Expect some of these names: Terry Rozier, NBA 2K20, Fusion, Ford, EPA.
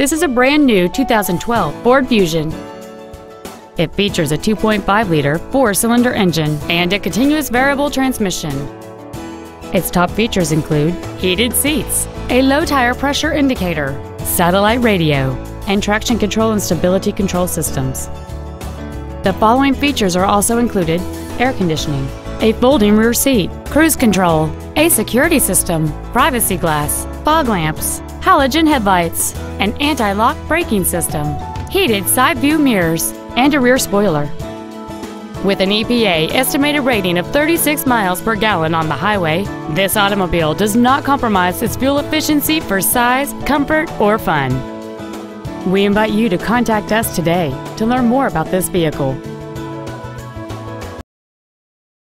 This is a brand new 2012 Ford Fusion. It features a 2.5-liter four-cylinder engine and a continuous variable transmission. Its top features include heated seats, a low tire pressure indicator, satellite radio, and traction control and stability control systems. The following features are also included: air conditioning, a folding rear seat, cruise control, a security system, privacy glass, fog lamps, halogen headlights, an anti-lock braking system, heated side view mirrors, and a rear spoiler. With an EPA estimated rating of 36 miles per gallon on the highway, this automobile does not compromise its fuel efficiency for size, comfort, or fun. We invite you to contact us today to learn more about this vehicle.